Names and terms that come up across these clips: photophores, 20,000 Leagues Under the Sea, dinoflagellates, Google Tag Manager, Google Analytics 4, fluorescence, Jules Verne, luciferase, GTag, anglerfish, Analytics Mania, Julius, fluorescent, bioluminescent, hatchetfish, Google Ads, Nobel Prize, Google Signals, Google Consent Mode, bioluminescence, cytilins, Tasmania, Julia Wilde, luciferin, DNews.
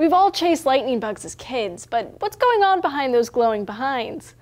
We've all chased lightning bugs as kids, but what's going on behind those glowing behinds?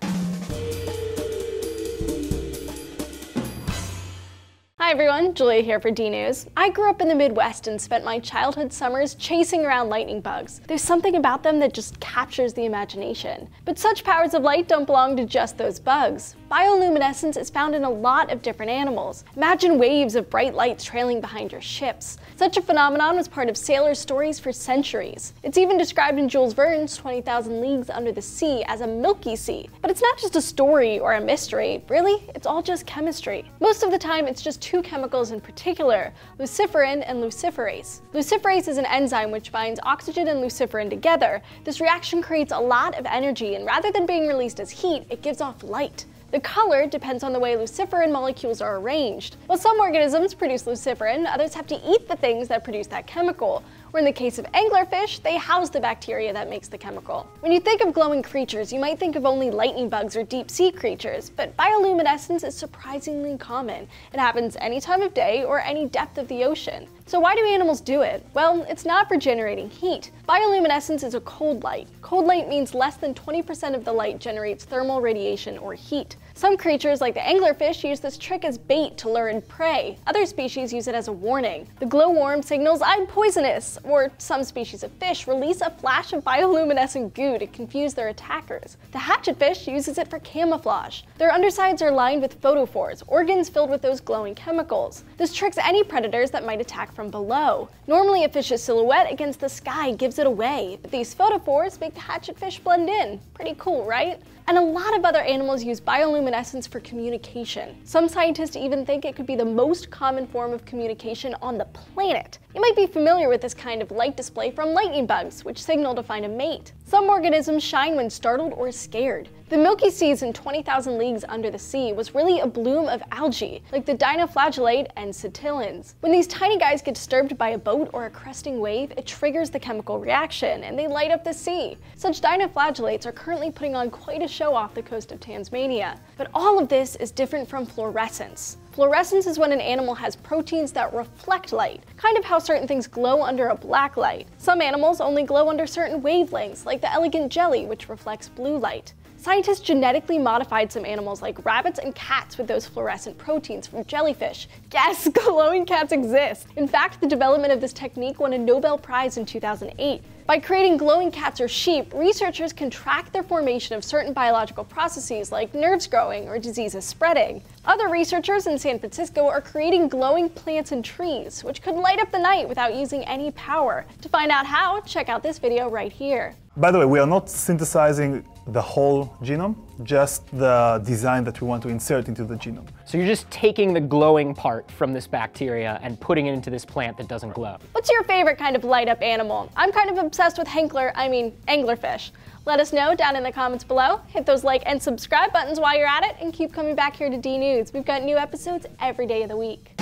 Hi everyone, Julia here for DNews. I grew up in the Midwest and spent my childhood summers chasing around lightning bugs. There's something about them that just captures the imagination. But such powers of light don't belong to just those bugs. Bioluminescence is found in a lot of different animals. Imagine waves of bright light trailing behind your ships. Such a phenomenon was part of sailors' stories for centuries. It's even described in Jules Verne's 20,000 Leagues Under the Sea as a milky sea. But it's not just a story or a mystery. Really, it's all just chemistry. Most of the time, it's just two chemicals in particular, luciferin and luciferase. Luciferase is an enzyme which binds oxygen and luciferin together. This reaction creates a lot of energy, and rather than being released as heat, it gives off light. The color depends on the way luciferin molecules are arranged. While some organisms produce luciferin, others have to eat the things that produce that chemical, or in the case of anglerfish, they house the bacteria that makes the chemical. When you think of glowing creatures, you might think of only lightning bugs or deep sea creatures, but bioluminescence is surprisingly common. It happens any time of day or any depth of the ocean. So why do animals do it? Well, it's not for generating heat. Bioluminescence is a cold light. Cold light means less than 20% of the light generates thermal radiation or heat. Some creatures, like the anglerfish, use this trick as bait to lure in prey. Other species use it as a warning. The glowworm signals, "I'm poisonous," or some species of fish release a flash of bioluminescent goo to confuse their attackers. The hatchetfish uses it for camouflage. Their undersides are lined with photophores, organs filled with those glowing chemicals. This tricks any predators that might attack from below. Normally, a fish's silhouette against the sky gives it away, but these photophores make the hatchetfish blend in. Pretty cool, right? And a lot of other animals use bioluminescence for communication. Some scientists even think it could be the most common form of communication on the planet. You might be familiar with this kind of light display from lightning bugs, which signal to find a mate. Some organisms shine when startled or scared. The Milky Seas in 20,000 Leagues Under the Sea was really a bloom of algae, like the dinoflagellate and cytilins. When these tiny guys get disturbed by a boat or a cresting wave, it triggers the chemical reaction, and they light up the sea. Such dinoflagellates are currently putting on quite a show off the coast of Tasmania. But all of this is different from fluorescence. Fluorescence is when an animal has proteins that reflect light, kind of how certain things glow under a black light. Some animals only glow under certain wavelengths, like the elegant jelly, which reflects blue light. Scientists genetically modified some animals like rabbits and cats with those fluorescent proteins from jellyfish. Yes, glowing cats exist! In fact, the development of this technique won a Nobel Prize in 2008. By creating glowing cats or sheep, researchers can track their formation of certain biological processes like nerves growing or diseases spreading. Other researchers in San Francisco are creating glowing plants and trees, which could light up the night without using any power. To find out how, check out this video right here. By the way, we are not synthesizing the whole genome, just the design that we want to insert into the genome. So you're just taking the glowing part from this bacteria and putting it into this plant that doesn't glow. What's your favorite kind of light-up animal? I'm kind of obsessed with anglerfish. Let us know down in the comments below. Hit those like and subscribe buttons while you're at it, and keep coming back here to DNews. We've got new episodes every day of the week.